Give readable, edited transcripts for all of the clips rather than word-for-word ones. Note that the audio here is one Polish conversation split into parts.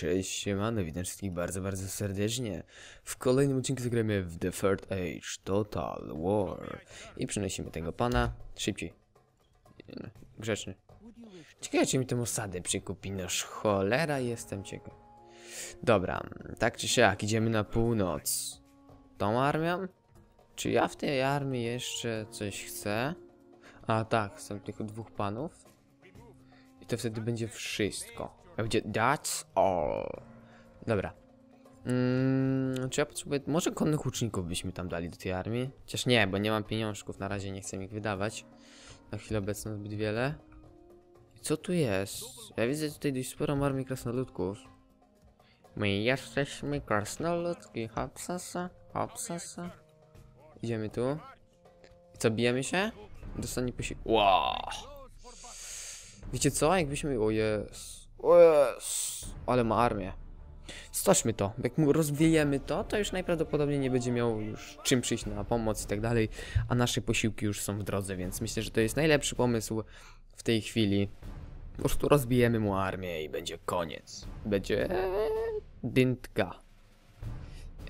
Cześć, siemano, witam wszystkich bardzo serdecznie. W kolejnym odcinku zagramy w The Third Age Total War. I przynosimy tego pana, szybciej. Grzeczny. Ciekawe, czy mi tę osadę przykupi, noż cholera, jestem ciekaw. Dobra, tak czy siak, idziemy na północ. Tą armią? Czy ja w tej armii jeszcze coś chcę? A tak, są tylko dwóch panów. I to wtedy będzie wszystko. Będzie that's all. Dobra. Czy ja potrzebuję... Może konnych łuczników byśmy tam dali do tej armii? Chociaż nie, bo nie mam pieniążków. Na razie nie chcę ich wydawać. Na chwilę obecną zbyt wiele. I co tu jest? Ja widzę tutaj dość sporą armię krasnoludków. My jesteśmy krasnoludki. Hopsasa, hopsasa. Idziemy tu. I co, bijemy się? Dostanie posi... Wow. Wiecie co? Jakbyśmy... O jest. Yes. Ale ma armię. Stoczmy to. Jak mu rozwijemy to, to już najprawdopodobniej nie będzie miał już czym przyjść na pomoc i tak dalej. A nasze posiłki już są w drodze, więc myślę, że to jest najlepszy pomysł w tej chwili. Po prostu rozbijemy mu armię i będzie koniec. Będzie... dyntka.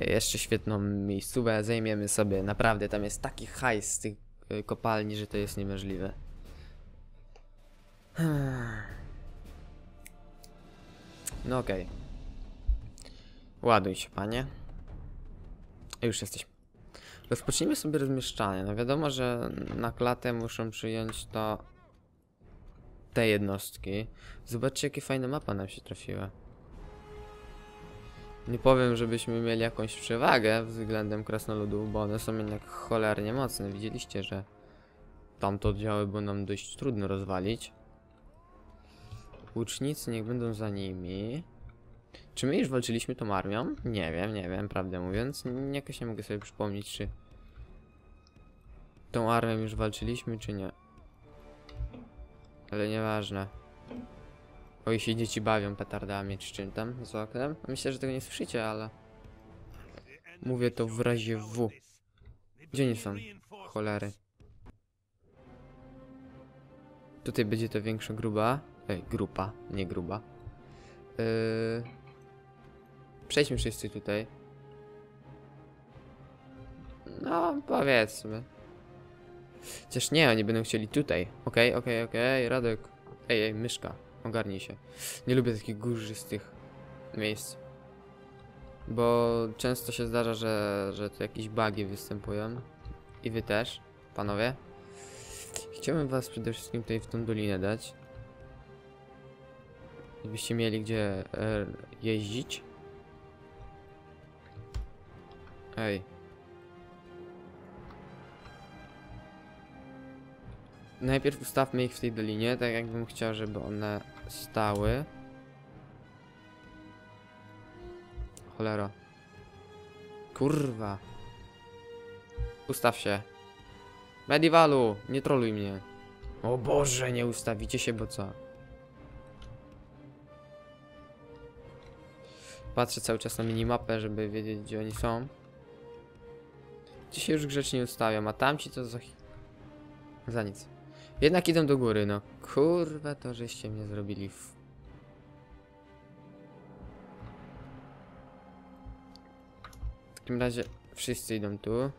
Jeszcze świetną miejscówę zajmiemy sobie. Naprawdę, tam jest taki hajs z tych kopalni, że to jest niemożliwe. No okej. Ładuj się, panie. Już jesteśmy. Rozpocznijmy sobie rozmieszczanie. No wiadomo, że na klatę muszą przyjąć to... te jednostki. Zobaczcie, jakie fajne mapa nam się trafiła. Nie powiem, żebyśmy mieli jakąś przewagę względem krasnoludów, bo one są jednak cholernie mocne. Widzieliście, że tamte oddziały było nam dość trudno rozwalić. Łucznicy niech będą za nimi. Czy my już walczyliśmy tą armią? Nie wiem, prawdę mówiąc. Jakoś nie mogę sobie przypomnieć, czy tą armią już walczyliśmy, czy nie. Ale nieważne. Oj, się dzieci bawią petardami, czy czym tam, za oknem. Myślę, że tego nie słyszycie, ale... mówię to w razie W. Gdzie nie są? Cholery. Tutaj będzie to większa gruba. Ej, grupa, nie gruba. Przejdźmy wszyscy tutaj. No, powiedzmy. Chociaż nie, oni będą chcieli tutaj. Okej, okej, Radek. Ej, myszka, ogarnij się. Nie lubię takich górzystych miejsc. Bo często się zdarza, że tu jakieś bugi występują. I wy też, panowie. Chciałbym was przede wszystkim tutaj w tą dolinę dać. Gdybyście mieli gdzie jeździć. Ej. Najpierw ustawmy ich w tej dolinie, tak jakbym chciał, żeby one stały. Cholera. Kurwa. Ustaw się. Medievalu, nie troluj mnie. O Boże, nie ustawicie się, bo co? Patrzę cały czas na minimapę, żeby wiedzieć, gdzie oni są. Ci się już grzecznie ustawiam, a tamci to za nic. Jednak idą do góry, no. Kurwa, to żeście mnie zrobili w... takim razie wszyscy idą tu.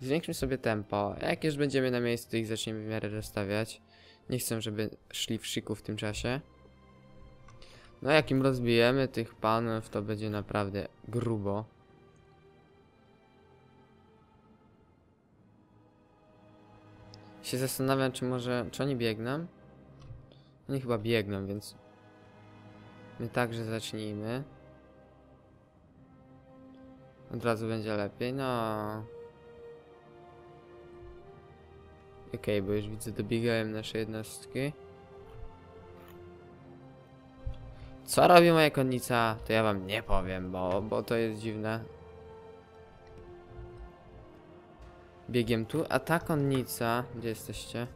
Zwiększmy sobie tempo. Jak już będziemy na miejscu, ich zaczniemy w miarę rozstawiać. Nie chcę, żeby szli w szyku w tym czasie. No jak im rozbijemy tych panów, to będzie naprawdę grubo. Się zastanawiam, czy może... czy oni biegną? Oni chyba biegną, więc... my także zacznijmy. Od razu będzie lepiej, no... okej, bo już widzę, dobiegałem nasze jednostki. Co robi moja konnica, to ja wam nie powiem, bo to jest dziwne. Biegiem tu, a ta konnica, gdzie jesteście?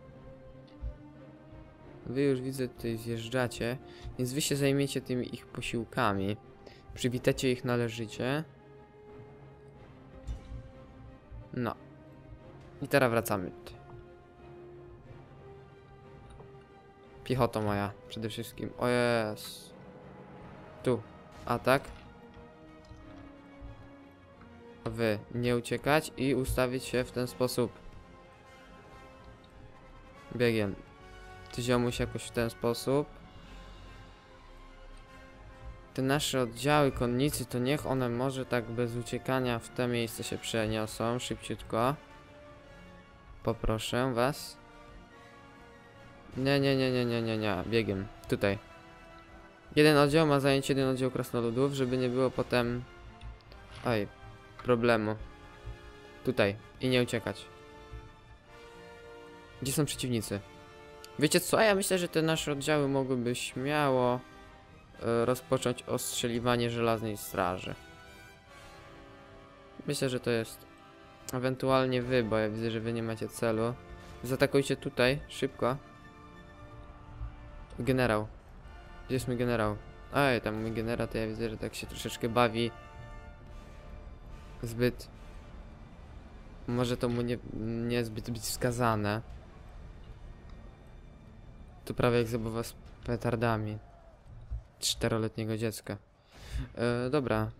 Wy już widzę, tutaj zjeżdżacie, więc wy się zajmiecie tymi ich posiłkami. Przywitacie ich należycie. No. I teraz wracamy tutaj. Piechota moja, przede wszystkim. O jest. Tu. Atak. Wy. Nie uciekać i ustawić się w ten sposób. Biegiem. Ty ziomuś jakoś w ten sposób. Te nasze oddziały konnicy, to niech one może tak bez uciekania w te miejsce się przeniosą szybciutko. Poproszę was. Nie. Biegiem. Tutaj. Jeden oddział ma zająć jeden oddział krasnoludów, żeby nie było potem... Oj. Problemu. Tutaj. I nie uciekać. Gdzie są przeciwnicy? Wiecie co? Ja myślę, że te nasze oddziały mogłyby śmiało rozpocząć ostrzeliwanie żelaznej straży. Myślę, że to jest... Ewentualnie wy, bo ja widzę, że wy nie macie celu. Zaatakujcie tutaj, szybko. Generał. Gdzie jest mój generał? Ej, tam mój generał, to ja widzę, że tak się troszeczkę bawi. Zbyt... Może to mu niezbyt być wskazane. To prawie jak zabawa z petardami. Czteroletniego dziecka. Dobra.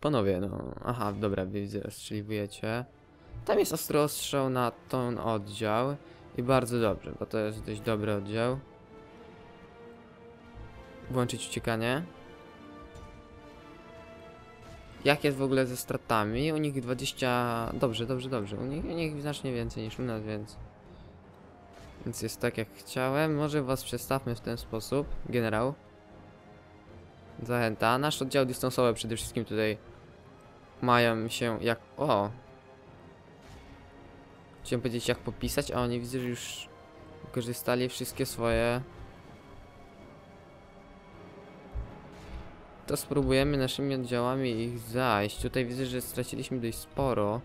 Panowie, no... Aha, dobra, wy widzę, ostrzeliwujecie. Tam jest ostrostrzał na ten oddział. I bardzo dobrze, bo to jest dość dobry oddział. Włączyć uciekanie. Jak jest w ogóle ze stratami? U nich 20... Dobrze. U nich znacznie więcej niż u nas, więc... Więc jest tak jak chciałem. Może was przestawmy w ten sposób. Generał. Zachęta. Nasz oddział dystansowy przede wszystkim tutaj mają się jak... O! Chciałem powiedzieć jak popisać, a oni widzę, że już wykorzystali wszystkie swoje... To spróbujemy naszymi oddziałami ich zajść. Tutaj widzę, że straciliśmy dość sporo.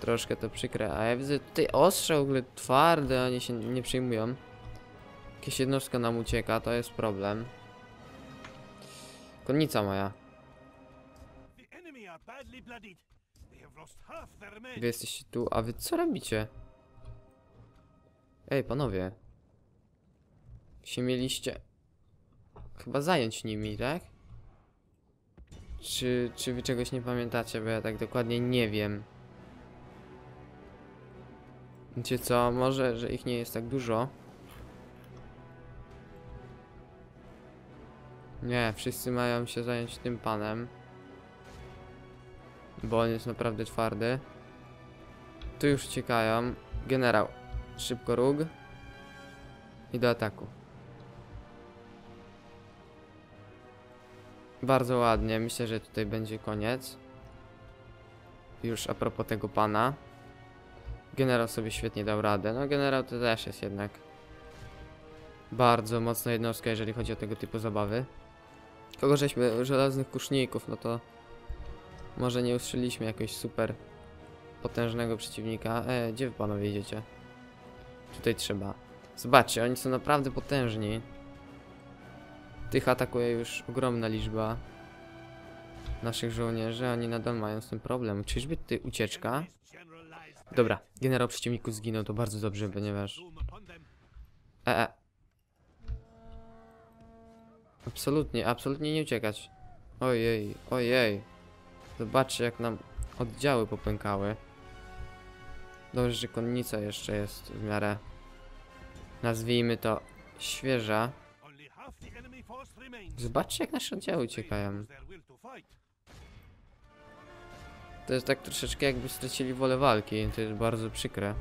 Troszkę to przykre, a ja widzę tutaj ostrze w ogóle twarde, oni się nie przejmują. Jakieś jednostka nam ucieka, to jest problem. Konnica moja. Wy jesteście tu, a wy co robicie? Ej, panowie. Się mieliście chyba zająć nimi, tak? Czy wy czegoś nie pamiętacie, bo ja tak dokładnie nie wiem. Wiecie co, może, że ich nie jest tak dużo. Nie, wszyscy mają się zająć tym panem. Bo on jest naprawdę twardy. Tu już uciekają. Generał, szybko róg. I do ataku. Bardzo ładnie, myślę, że tutaj będzie koniec. Już a propos tego pana. Generał sobie świetnie dał radę. No generał to też jest jednak bardzo mocna jednostka, jeżeli chodzi o tego typu zabawy. Kogo żeśmy żelaznych kuszników, no to może nie ustrzeliśmy jakoś super potężnego przeciwnika. Gdzie wy panowie idziecie? Tutaj trzeba. Zobaczcie, oni są naprawdę potężni. Tych atakuje już ogromna liczba naszych żołnierzy, oni nadal mają z tym problem. Czyżby ty ucieczka? Dobra, generał przeciwniku zginął, to bardzo dobrze, ponieważ... Absolutnie nie uciekać. Ojej. Zobaczcie, jak nam oddziały popękały. Dobrze, że konnica jeszcze jest w miarę... Nazwijmy to świeża. Zobaczcie, jak nasze oddziały uciekają. To jest tak troszeczkę, jakby stracili wolę walki. To jest bardzo przykre.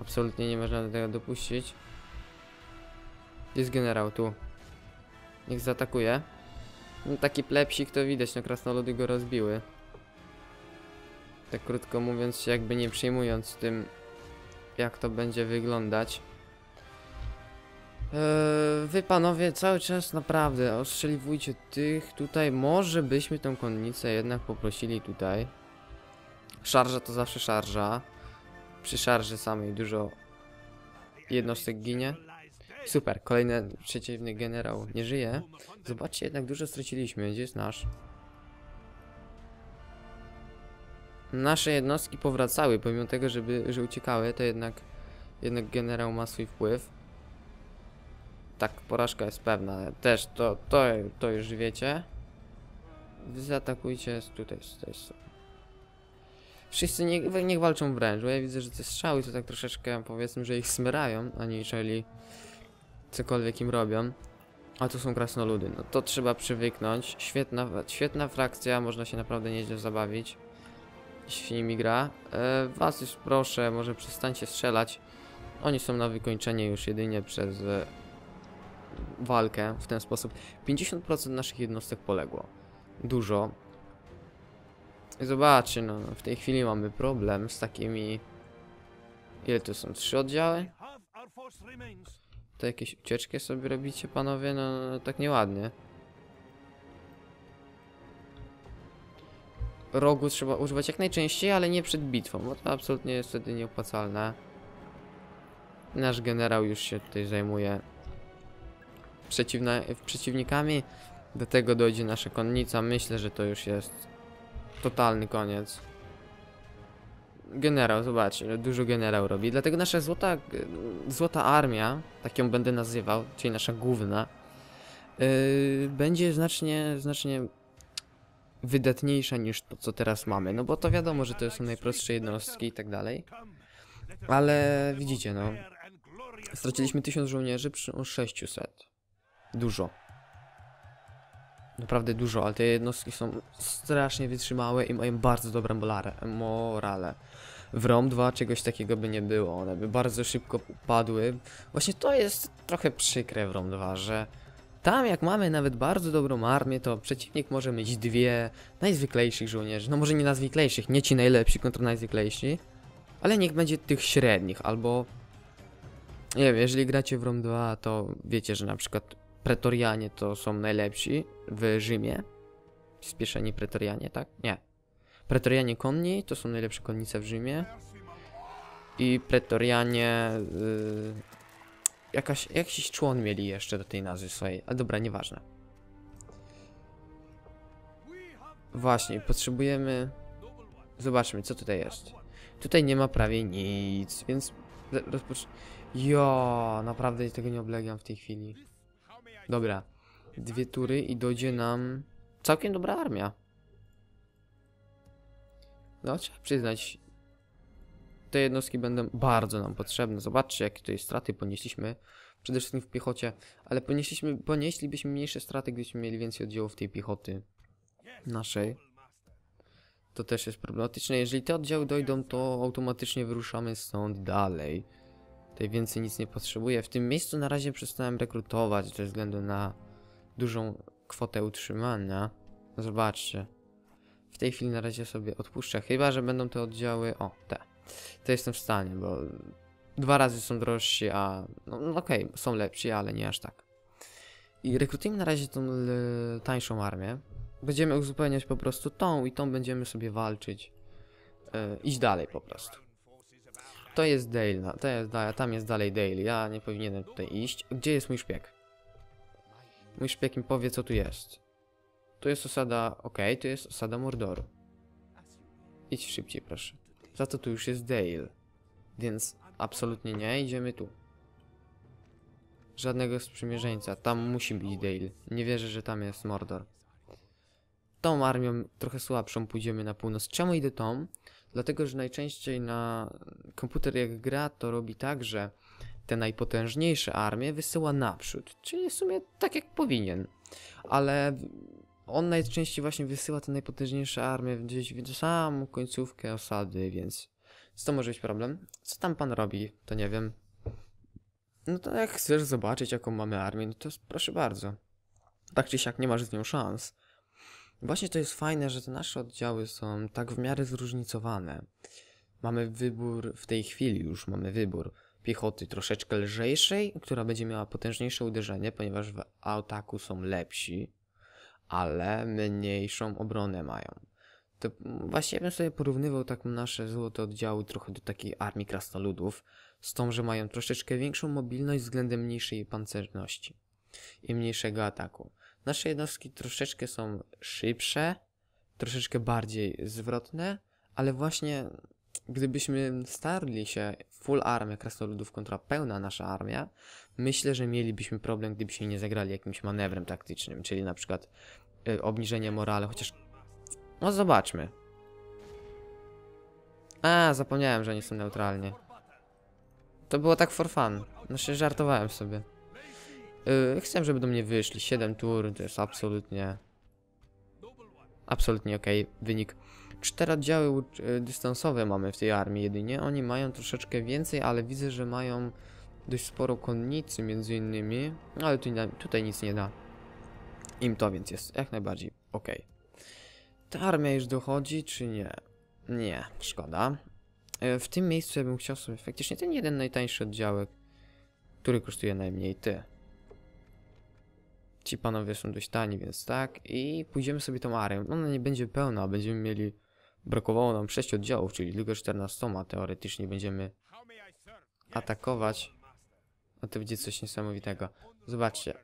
Absolutnie nie można do tego dopuścić. Jest generał tu. Niech zaatakuje. No, taki plepsik to widać, no krasnoludy go rozbiły. Tak krótko mówiąc, jakby nie przejmując tym, jak to będzie wyglądać. Wy panowie cały czas naprawdę ostrzeliwujcie tych tutaj. Może byśmy tą konnicę jednak poprosili tutaj. Szarża to zawsze szarża. Przy szarży samej dużo jednostek ginie. Super, kolejny przeciwny generał nie żyje. Zobaczcie, jednak dużo straciliśmy. Gdzie jest nasz? Nasze jednostki powracały, pomimo tego, że uciekały, to jednak... Jednak generał ma swój wpływ. Tak, porażka jest pewna. Też to już wiecie. Zaatakujcie tutaj, z tej strony. Wszyscy niech walczą wręcz, bo ja widzę, że te strzały to tak troszeczkę, powiedzmy, że ich smyrają, aniżeli cokolwiek im robią. A tu są krasnoludy, no to trzeba przywyknąć. Świetna frakcja, można się naprawdę nieźle zabawić, jeśli nimi gra. Was już proszę, może przestańcie strzelać. Oni są na wykończenie już jedynie przez walkę w ten sposób. 50% naszych jednostek poległo. Dużo. Zobaczcie, no w tej chwili mamy problem z takimi... Ile to są? 3 oddziały? To jakieś ucieczki sobie robicie, panowie? No tak nieładnie. Rogu trzeba używać jak najczęściej, ale nie przed bitwą, bo to absolutnie jest wtedy nieopłacalne. Nasz generał już się tutaj zajmuje przeciwnikami. Do tego dojdzie nasza konnica. Myślę, że to już jest totalny koniec. Generał, zobaczcie, dużo generał robi. Dlatego nasza złota armia, tak ją będę nazywał, czyli nasza główna, będzie znacznie wydatniejsza niż to, co teraz mamy. No bo to wiadomo, że to są najprostsze jednostki i tak dalej. Ale widzicie, no. Straciliśmy 1000 żołnierzy przy 600. Dużo. Naprawdę dużo, ale te jednostki są strasznie wytrzymałe i mają bardzo dobre morale. W Rom 2 czegoś takiego by nie było, one by bardzo szybko upadły. Właśnie to jest trochę przykre w Rom 2, że tam jak mamy nawet bardzo dobrą armię, to przeciwnik może mieć 2 najzwyklejszych żołnierzy. No może nie najzwyklejszych, nie ci najlepsi kontra najzwyklejsi, ale niech będzie tych średnich, albo... Nie wiem, jeżeli gracie w Rom 2, to wiecie, że na przykład... Pretorianie to są najlepsi w Rzymie. Spieszeni pretorianie, tak? Nie. Pretorianie konni to są najlepsze konnice w Rzymie. I pretorianie... jakiś człon mieli jeszcze do tej nazwy swojej. A dobra, nieważne. Właśnie, potrzebujemy... Zobaczmy, co tutaj jest. Tutaj nie ma prawie nic, więc... Jo, naprawdę tego nie oblegam w tej chwili. Dobra, 2 tury i dojdzie nam całkiem dobra armia. No, trzeba przyznać, te jednostki będą bardzo nam potrzebne. Zobaczcie, jakie tutaj straty ponieśliśmy, przede wszystkim w piechocie, ale ponieślibyśmy mniejsze straty, gdybyśmy mieli więcej oddziałów tej piechoty naszej. To też jest problematyczne. Jeżeli te oddziały dojdą, to automatycznie wyruszamy stąd dalej. Tutaj więcej nic nie potrzebuję. W tym miejscu na razie przestałem rekrutować ze względu na dużą kwotę utrzymania. Zobaczcie. W tej chwili na razie sobie odpuszczę. Chyba że będą te oddziały... O, te. To jestem w stanie, bo 2 razy są drożsi, a... No okej, są lepsi, ale nie aż tak. I rekrutujmy na razie tą tańszą armię. Będziemy uzupełniać po prostu tą i tą będziemy sobie walczyć. Iść dalej po prostu. To jest Dale, tam jest dalej Dale, ja nie powinienem tutaj iść. Gdzie jest mój szpieg? Mój szpieg mi powie, co tu jest. Tu jest osada, okej, tu jest osada Mordoru. Idź szybciej, proszę. Za to tu już jest Dale, więc absolutnie nie, idziemy tu. Żadnego sprzymierzeńca, tam musi być Dale, nie wierzę, że tam jest Mordor. Tą armią trochę słabszą pójdziemy na północ. Czemu idę tą? Dlatego, że najczęściej na komputer jak gra, to robi tak, że te najpotężniejsze armie wysyła naprzód. Czyli w sumie tak jak powinien. Ale on najczęściej właśnie wysyła te najpotężniejsze armie gdzieś w samą końcówkę osady, więc... Co to może być problem? Co tam pan robi? To nie wiem. No to jak chcesz zobaczyć, jaką mamy armię, no to proszę bardzo. Tak czy siak nie masz z nią szans. Właśnie to jest fajne, że te nasze oddziały są tak w miarę zróżnicowane. Mamy wybór, w tej chwili już mamy wybór piechoty troszeczkę lżejszej, która będzie miała potężniejsze uderzenie, ponieważ w ataku są lepsi, ale mniejszą obronę mają. To właśnie ja bym sobie porównywał tak nasze złote oddziały trochę do takiej armii krasnoludów, z tą, że mają troszeczkę większą mobilność względem mniejszej pancerności i mniejszego ataku. Nasze jednostki troszeczkę są szybsze, troszeczkę bardziej zwrotne, ale właśnie gdybyśmy starli się full armia krasnoludów kontra pełna nasza armia, myślę, że mielibyśmy problem, gdybyśmy nie zagrali jakimś manewrem taktycznym, czyli na przykład obniżenie morale, chociaż... No zobaczmy. A, zapomniałem, że nie są neutralnie. To było tak for fun. Znaczy, żartowałem sobie. Chciałem, żeby do mnie wyszli. 7 tur, to jest absolutnie... Absolutnie okej wynik. 4 oddziały dystansowe mamy w tej armii jedynie. Oni mają troszeczkę więcej, ale widzę, że mają dość sporo konnicy między innymi. Ale tutaj nic nie da im to, więc jest jak najbardziej ok. Ta armia już dochodzi, czy nie? Nie, szkoda. W tym miejscu ja bym chciał sobie faktycznie ten jeden najtańszy oddziałek, który kosztuje najmniej. Ci panowie są dość tani, więc tak. I pójdziemy sobie tą arię. Ona nie będzie pełna, będziemy mieli... Brakowało nam 6 oddziałów, czyli tylko 14 teoretycznie będziemy atakować. A to będzie coś niesamowitego. Zobaczcie.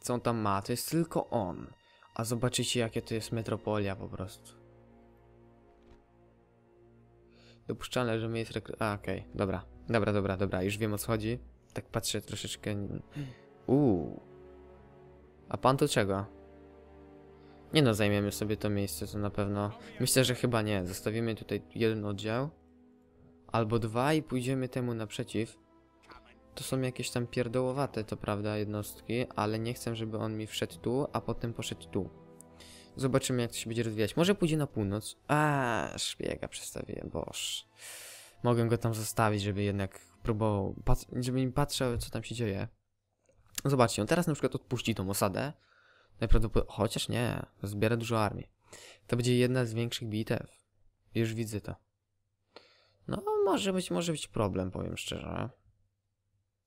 Co on tam ma? To jest tylko on. A zobaczycie, jakie to jest metropolia po prostu. Dopuszczalne, że my jest... Dobra. Już wiem, o co chodzi. Tak patrzę troszeczkę... A pan to czego? Nie no, zajmiemy sobie to miejsce, to na pewno... Myślę, że chyba nie. Zostawimy tutaj jeden oddział. Albo dwa i pójdziemy temu naprzeciw. To są jakieś tam pierdołowate, to prawda, jednostki, ale nie chcę, żeby on mi wszedł tu, a potem poszedł tu. Zobaczymy, jak to się będzie rozwijać. Może pójdzie na północ. A, szpiega przestawiłem, boż. Mogę go tam zostawić, żeby jednak próbował... żeby im patrzył, co tam się dzieje. Zobaczcie, on teraz na przykład odpuści tą osadę. Najprawdopodobniej... Chociaż nie, zbiera dużo armii. To będzie jedna z większych bitew. Już widzę to. No, może być problem, powiem szczerze.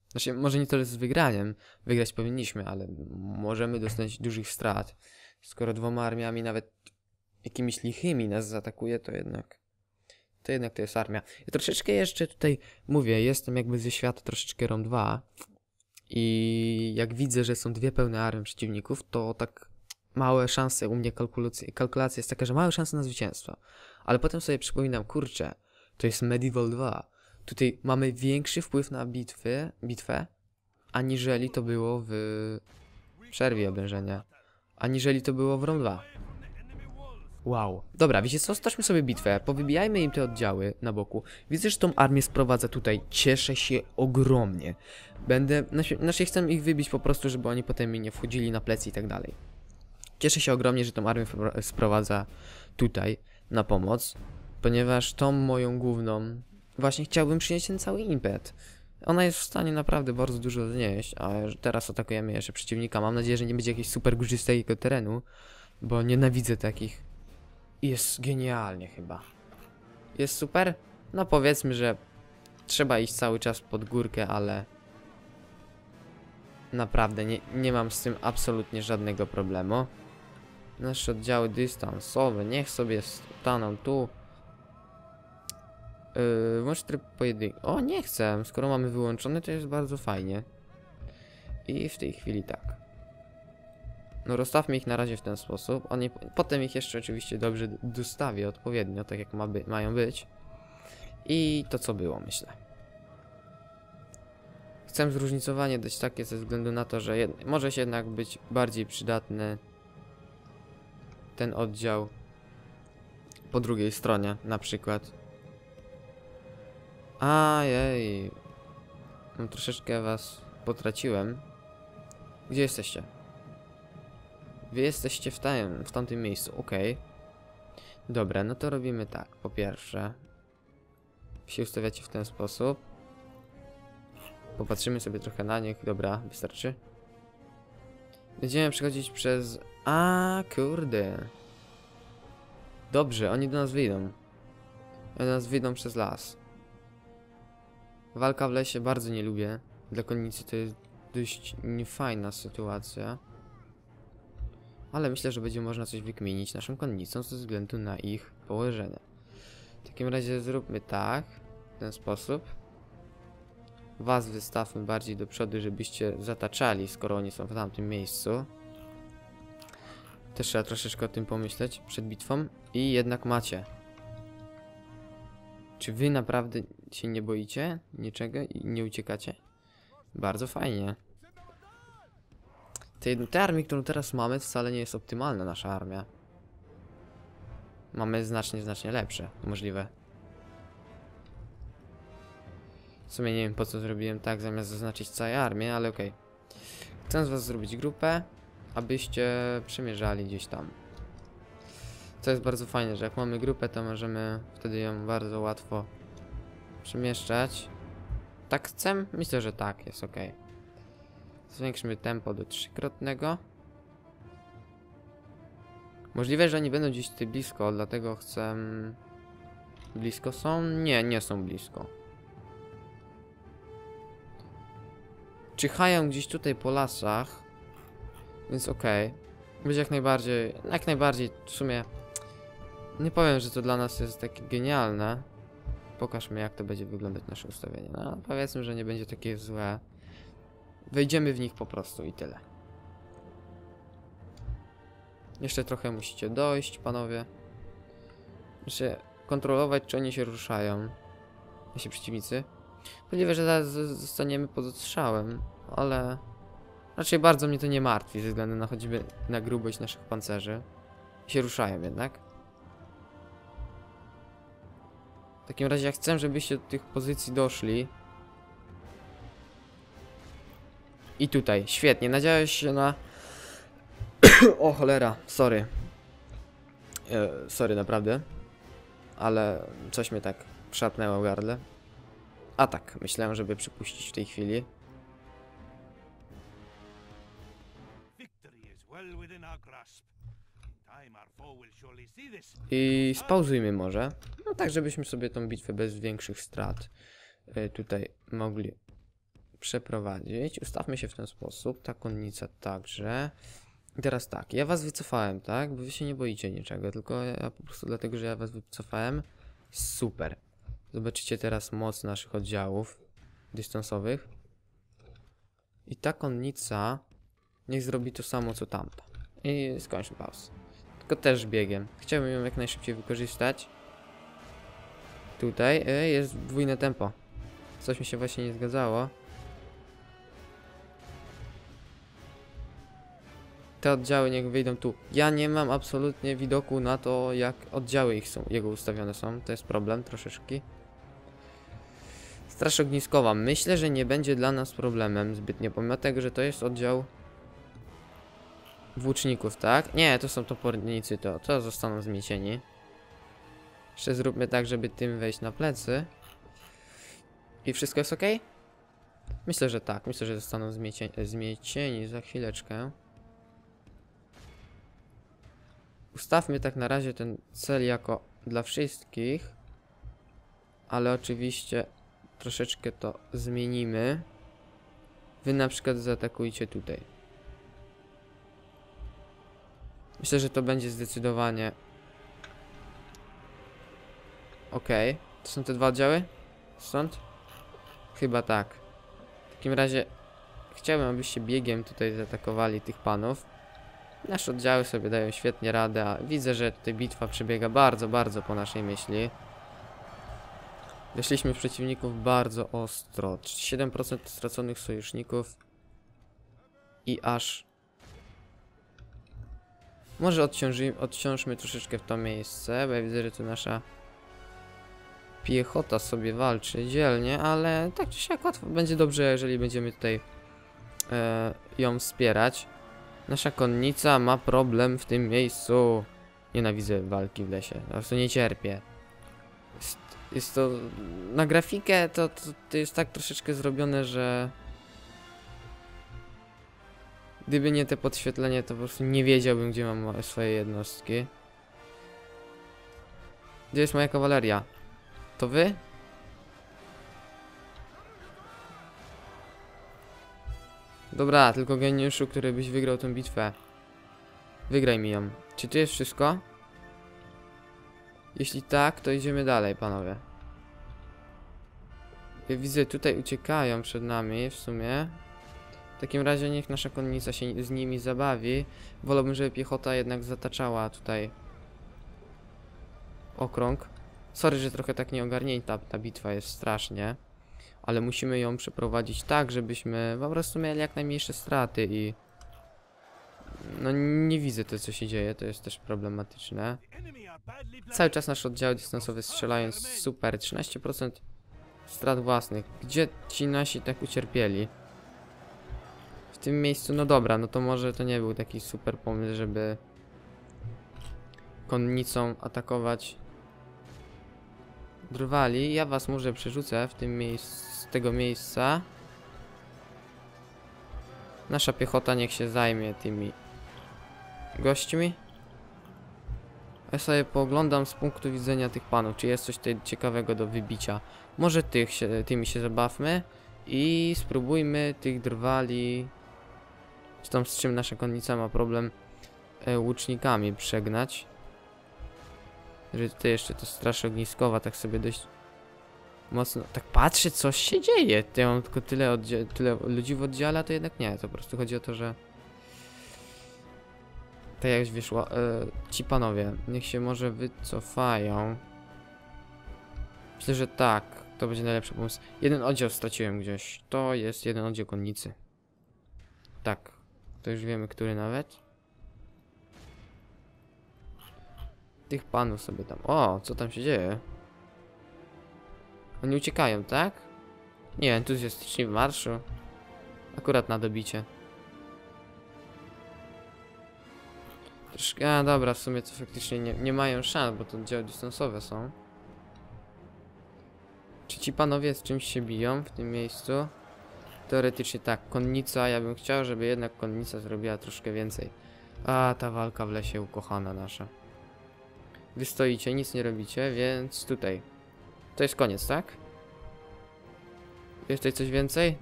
Znaczy, może nie to z wygraniem. Wygrać powinniśmy, ale możemy dostać dużych strat. Skoro dwoma armiami, nawet jakimiś lichymi nas zaatakuje, to jednak... To jednak to jest armia. Ja troszeczkę jeszcze tutaj mówię, jestem jakby ze świata troszeczkę Rom 2. I jak widzę, że są dwie pełne armie przeciwników, to tak małe szanse u mnie, kalkulacja jest taka, że małe szanse na zwycięstwo. Ale potem sobie przypominam, kurczę, to jest Medieval 2. Tutaj mamy większy wpływ na bitwę, aniżeli to było w przerwie oblężenia, aniżeli to było w Rom 2. Wow. Dobra, wiecie co? Stoczmy sobie bitwę, powybijajmy im te oddziały na boku. Widzę, że tą armię sprowadza tutaj. Cieszę się ogromnie. Będę... Znaczy, chcę ich wybić po prostu, żeby oni potem mi nie wchodzili na plecy i tak dalej. Cieszę się ogromnie, że tą armię sprowadza tutaj na pomoc, ponieważ tą moją główną... Właśnie chciałbym przynieść ten cały impet. Ona jest w stanie naprawdę bardzo dużo znieść, a teraz atakujemy jeszcze przeciwnika. Mam nadzieję, że nie będzie jakiegoś super górzystego terenu, bo nienawidzę takich. Jest genialnie chyba. Jest super? No powiedzmy, że trzeba iść cały czas pod górkę, ale... Naprawdę nie mam z tym absolutnie żadnego problemu. Nasze oddziały dystansowe, niech sobie staną tu. Włącz tryb pojedynczy. O, nie chcę. Skoro mamy wyłączone, to jest bardzo fajnie. I w tej chwili tak. No rozstawmy ich na razie w ten sposób. Oni potem ich jeszcze oczywiście dobrze dostawię odpowiednio, tak jak mają być. I to co było, myślę. Chcę zróżnicowanie dać takie ze względu na to, że może się jednak być bardziej przydatny ten oddział po drugiej stronie na przykład. Ajej. No, troszeczkę was potraciłem. Gdzie jesteście? Wy jesteście w tamtym miejscu, okej. Dobra, no to robimy tak. Po pierwsze, się ustawiacie w ten sposób. Popatrzymy sobie trochę na nich. Dobra, wystarczy. Będziemy przechodzić przez... A, kurde. Dobrze, oni do nas wyjdą. Oni do nas wyjdą przez las. Walka w lesie bardzo nie lubię. Dla konnicy to jest dość niefajna sytuacja. Ale myślę, że będzie można coś wykminić naszą konnicą ze względu na ich położenie. W takim razie zróbmy tak, w ten sposób. Was wystawmy bardziej do przodu, żebyście zataczali, skoro oni są w tamtym miejscu. Też trzeba troszeczkę o tym pomyśleć przed bitwą. I jednak macie. Czy wy naprawdę się nie boicie niczego i nie uciekacie? Bardzo fajnie. Tej armii, którą teraz mamy, wcale nie jest optymalna nasza armia. Mamy znacznie lepsze, możliwe. W sumie nie wiem, po co zrobiłem tak, zamiast zaznaczyć całą armię, ale okej. Chcę z was zrobić grupę, abyście przemierzali gdzieś tam. To jest bardzo fajne, że jak mamy grupę, to możemy wtedy ją bardzo łatwo przemieszczać. Tak chcę? Myślę, że tak, jest ok. Zwiększmy tempo do 3-krotnego. Możliwe, że oni będą gdzieś tutaj blisko, dlatego chcę... Blisko są? Nie, nie są blisko. Czyhają gdzieś tutaj po lasach, więc okej. Będzie jak najbardziej w sumie... Nie powiem, że to dla nas jest takie genialne. Pokażmy, jak to będzie wyglądać nasze ustawienie. No, powiedzmy, że nie będzie takie złe. Wejdziemy w nich po prostu i tyle. Jeszcze trochę musicie dojść, panowie. Muszę kontrolować, czy oni się ruszają. Nasi przeciwnicy. Możliwe, że zaraz zostaniemy pod ostrzałem, ale... Raczej bardzo mnie to nie martwi, ze względu na choćby na grubość naszych pancerzy. Się ruszają jednak. W takim razie ja chcę, żebyście do tych pozycji doszli. I tutaj, świetnie, nadziałeś się na... o cholera, sorry. Sorry, naprawdę. Ale coś mnie tak szarpnęło w gardle. A tak, myślałem, żeby przypuścić w tej chwili. I spauzujmy może. No tak, żebyśmy sobie tą bitwę bez większych strat tutaj mogli przeprowadzić. Ustawmy się w ten sposób. Ta konnica także. I teraz tak, ja was wycofałem, tak? Bo wy się nie boicie niczego, tylko ja po prostu dlatego, że ja was wycofałem. Super. Zobaczycie teraz moc naszych oddziałów dystansowych. I ta konnica niech zrobi to samo, co tamta. I skończmy pauzę. Tylko też biegiem. Chciałbym ją jak najszybciej wykorzystać. Tutaj jest dwójne tempo. Coś mi się właśnie nie zgadzało. Te oddziały niech wyjdą tu. Ja nie mam absolutnie widoku na to, jak oddziały ich są, jego ustawione są. To jest problem troszeczkę. Straż ogniskowa. Myślę, że nie będzie dla nas problemem zbytnio, pomimo tego, że to jest oddział włóczników, tak? Nie, to są topornicy, to zostaną zmiecieni. Jeszcze zróbmy tak, żeby tym wejść na plecy. I wszystko jest ok? Myślę, że tak. Myślę, że zostaną zmiecieni za chwileczkę. Ustawmy tak na razie ten cel jako dla wszystkich. Ale oczywiście troszeczkę to zmienimy. Wy na przykład zaatakujcie tutaj. Myślę, że to będzie zdecydowanie... Okej. To są te dwa oddziały? Stąd? Chyba tak. W takim razie chciałbym, abyście biegiem tutaj zaatakowali tych panów. Nasze oddziały sobie dają świetnie radę, a widzę, że tutaj bitwa przebiega bardzo po naszej myśli. Weszliśmy w przeciwników bardzo ostro. 7% straconych sojuszników. I aż... Może odciążmy troszeczkę w to miejsce, bo ja widzę, że tu nasza piechota sobie walczy dzielnie, ale tak czy siak łatwo będzie dobrze, jeżeli będziemy tutaj ją wspierać. Nasza konnica ma problem w tym miejscu. Nienawidzę walki w lesie. Po prostu nie cierpię. Jest to... Na grafikę to jest tak troszeczkę zrobione, że... Gdyby nie te podświetlenie, to po prostu nie wiedziałbym, gdzie mam swoje jednostki. Gdzie jest moja kawaleria? To wy? Dobra, tylko geniuszu, który byś wygrał tę bitwę. Wygraj mi ją. Czy to jest wszystko? Jeśli tak, to idziemy dalej, panowie. Ja widzę, tutaj uciekają przed nami w sumie. W takim razie niech nasza konnica się z nimi zabawi. Wolałbym, żeby piechota jednak zataczała tutaj okrąg. Sorry, że trochę tak nie ogarnięta ta bitwa jest strasznie. Ale musimy ją przeprowadzić tak, żebyśmy po prostu mieli jak najmniejsze straty i... No nie widzę to, co się dzieje, to jest też problematyczne. Cały czas nasz oddział dystansowy strzelają super, 13% strat własnych. Gdzie ci nasi tak ucierpieli? W tym miejscu, no dobra, no to może to nie był taki super pomysł, żeby konnicą atakować drwali. Ja was może przerzucę w tym miejscu, z tego miejsca. Nasza piechota niech się zajmie tymi gośćmi. Ja sobie pooglądam z punktu widzenia tych panów, czy jest coś tutaj ciekawego do wybicia. Może tymi się zabawmy i spróbujmy tych drwali, z czym nasza konnica ma problem, łucznikami przegnać. Że tutaj jeszcze to straż ogniskowa, tak sobie dość mocno... Tak patrzę, coś się dzieje. Ja mam tylko tyle ludzi w oddziale, to jednak nie. To po prostu chodzi o to, że... Tak jak wyszło, ci panowie, niech się może wycofają. Myślę, że tak, to będzie najlepszy pomysł. Jeden oddział straciłem gdzieś. To jest jeden oddział konnicy. Tak, to już wiemy, który nawet. Tych panów sobie tam... O, co tam się dzieje? Oni uciekają, tak? Nie, entuzjastycznie w marszu. Akurat na dobicie. Troszkę... A, dobra, w sumie to faktycznie nie mają szans, bo to oddziały dystansowe są. Czy ci panowie z czymś się biją w tym miejscu? Teoretycznie tak, konnica. Ja bym chciał, żeby jednak konnica zrobiła troszkę więcej. A, ta walka w lesie ukochana nasza. Wy stoicie, nic nie robicie, więc tutaj. To jest koniec, tak? Jest tutaj coś więcej?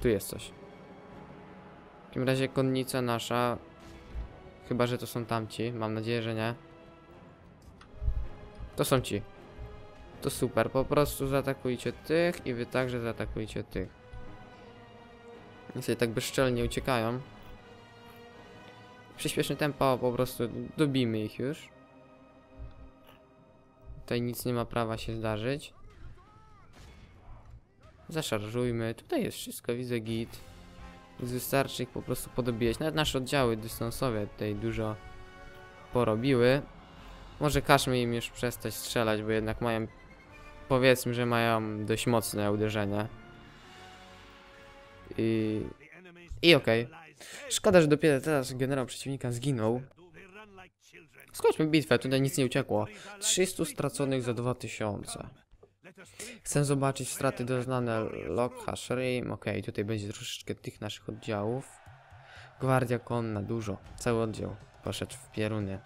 Tu jest coś. W takim razie konnica nasza. Chyba, że to są tamci. Mam nadzieję, że nie. To są ci. To super. Po prostu zaatakujcie tych i wy także zaatakujcie tych. Oni sobie tak bezczelnie uciekają. Przyspieszmy tempo, po prostu dobijmy ich już. Tutaj nic nie ma prawa się zdarzyć. Zaszarżujmy. Tutaj jest wszystko, widzę git. Wystarczy ich po prostu podobijać. Nawet nasze oddziały dystansowe tutaj dużo porobiły. Może każmy im już przestać strzelać, bo jednak mają... Powiedzmy, że mają dość mocne uderzenia. I okej. Szkoda, że dopiero teraz generał przeciwnika zginął. Skończmy bitwę, tutaj nic nie uciekło. 300 straconych za 2000. Chcę zobaczyć straty doznane Loktash Rim. Okej, tutaj będzie troszeczkę tych naszych oddziałów. Gwardia konna, dużo. Cały oddział poszedł w pieruny.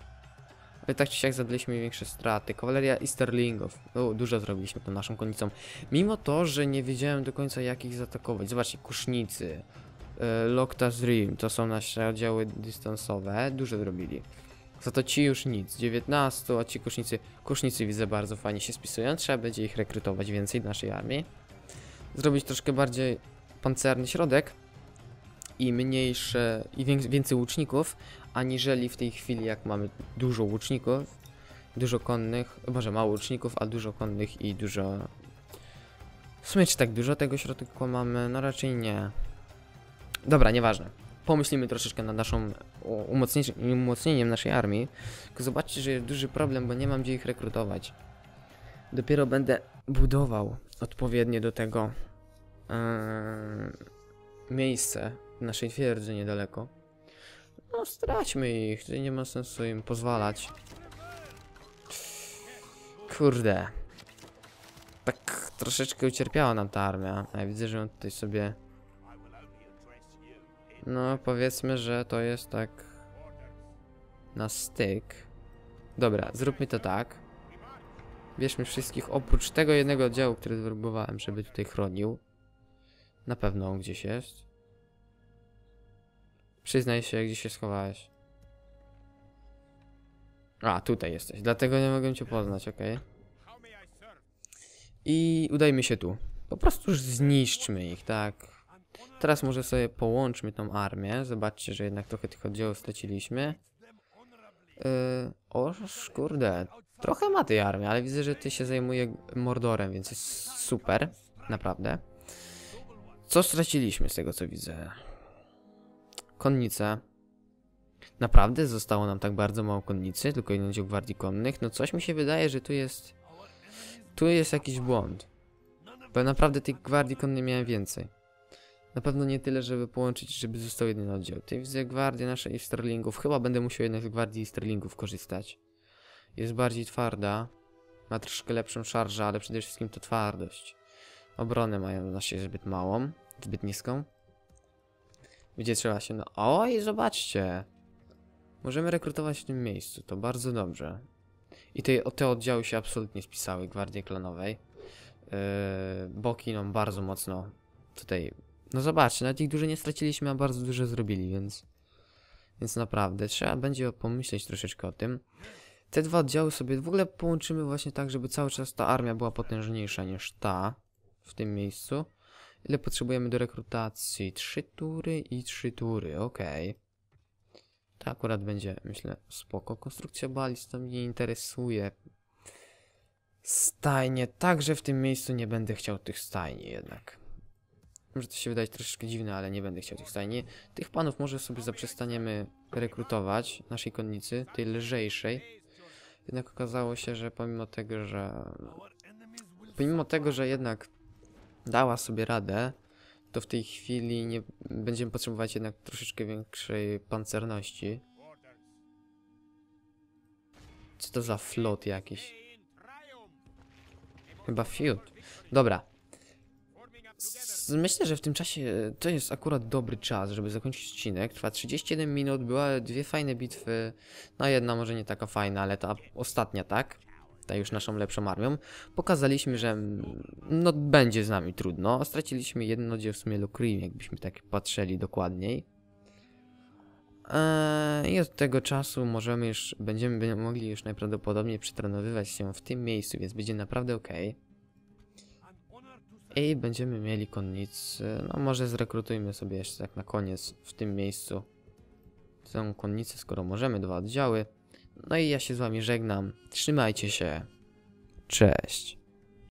Ale tak czy siak zadaliśmy większe straty. Kawaleria Easterlingów. Dużo zrobiliśmy tą naszą konnicą. Mimo to, że nie wiedziałem do końca, jak ich zaatakować. Zobaczcie, kusznicy, Loktash Rim. To są nasze oddziały dystansowe. Dużo zrobili. Za to ci już nic, 19, a ci kusznicy widzę bardzo fajnie się spisują, trzeba będzie ich rekrutować więcej do naszej armii. Zrobić troszkę bardziej pancerny środek i mniejsze, i więcej łuczników, aniżeli w tej chwili jak mamy dużo łuczników, dużo konnych, boże mało łuczników, a dużo konnych i dużo... W sumie czy tak dużo tego środka mamy? No raczej nie. Dobra, nieważne. Pomyślimy troszeczkę nad naszą umocnieniem naszej armii. Tylko zobaczcie, że jest duży problem, bo nie mam gdzie ich rekrutować. Dopiero będę budował odpowiednie do tego miejsce w naszej twierdzy niedaleko. No straćmy ich, nie ma sensu im pozwalać. Kurde. Tak troszeczkę ucierpiała nam ta armia. Ja widzę, że on tutaj sobie... No, powiedzmy, że to jest tak na styk. Dobra, zróbmy to tak. Bierzmy wszystkich oprócz tego jednego oddziału, który zwróbowałem, żeby tutaj chronił. Na pewno on gdzieś jest. Przyznaj się, gdzie się schowałeś. A, tutaj jesteś, dlatego nie mogę cię poznać, okej. I udajmy się tu. Po prostu już zniszczmy ich, tak. Teraz może sobie połączmy tą armię. Zobaczcie, że jednak trochę tych oddziałów straciliśmy. O, kurde. Trochę ma tej armii, ale widzę, że ty się zajmuje Mordorem, więc jest super. Naprawdę. Co straciliśmy z tego, co widzę? Konnice. Naprawdę zostało nam tak bardzo mało konnicy, tylko jeden dział gwardii konnych. No coś mi się wydaje, że tu jest jakiś błąd. Bo naprawdę tych gwardii konnych miałem więcej. Na pewno nie tyle, żeby połączyć, żeby został jeden oddział. Tutaj widzę gwardię naszej Easterlingów. Chyba będę musiał jednak z gwardii Easterlingów korzystać. Jest bardziej twarda. Ma troszkę lepszą szarżę, ale przede wszystkim to twardość. Obronę mają na siebie zbyt małą, zbyt niską. Gdzie trzeba się... No... O, i zobaczcie! Możemy rekrutować w tym miejscu, to bardzo dobrze. I te oddziały się absolutnie spisały, gwardii klanowej. Boki nam bardzo mocno tutaj... No zobaczcie, nawet ich dużo nie straciliśmy, a bardzo dużo zrobili, więc naprawdę trzeba będzie pomyśleć troszeczkę o tym. Te dwa oddziały sobie w ogóle połączymy właśnie tak, żeby cały czas ta armia była potężniejsza niż ta w tym miejscu. Ile potrzebujemy do rekrutacji? 3 tury i 3 tury, okej. To akurat będzie, myślę, spoko. Konstrukcja balist to mnie interesuje. Stajnie, także w tym miejscu nie będę chciał tych stajni jednak. Może to się wydać troszeczkę dziwne, ale nie będę chciał tych stajni. Tych panów może sobie zaprzestaniemy rekrutować, naszej konnicy, tej lżejszej. Jednak okazało się, że pomimo tego, że jednak dała sobie radę, to w tej chwili nie będziemy potrzebować jednak troszeczkę większej pancerności. Co to za flot jakiś? Chyba fiut. Dobra. Myślę, że w tym czasie to jest akurat dobry czas, żeby zakończyć odcinek. Trwa 31 minut, były dwie fajne bitwy. No jedna może nie taka fajna, ale ta ostatnia, tak? Ta już naszą lepszą armią. Pokazaliśmy, że no będzie z nami trudno. Straciliśmy jeden oddział w sumie Lokrim, jakbyśmy tak patrzyli dokładniej. I od tego czasu możemy już, będziemy mogli już najprawdopodobniej przetrenowywać się w tym miejscu, więc będzie naprawdę ok. I będziemy mieli konnicy. No może zrekrutujmy sobie jeszcze tak na koniec w tym miejscu są konnice, skoro możemy, dwa oddziały. No i ja się z wami żegnam. Trzymajcie się. Cześć.